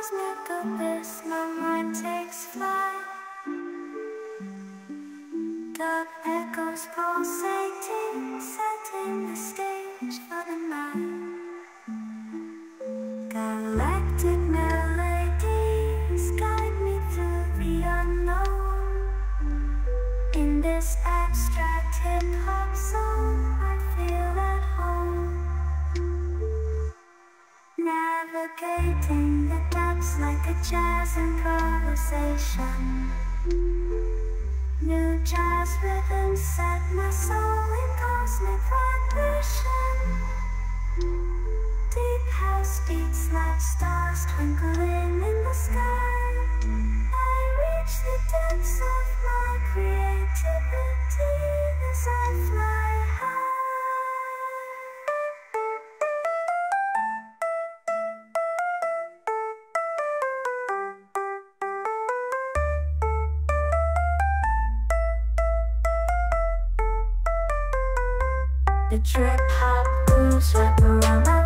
eyes neck abyss, my mind takes flight. Dark echoes pulsating, setting the stage for the night. Galactic melodies guide me through the unknown. In this abstract hip-hop song, I feel at home. Navigating the depths like a jazz improvisation. New jazz rhythms set my soul in cosmic vibration. Deep house beats like stars twinkling in the sky. I reach the depths of my creativity as I fly high. The trip hop grooves wrap around my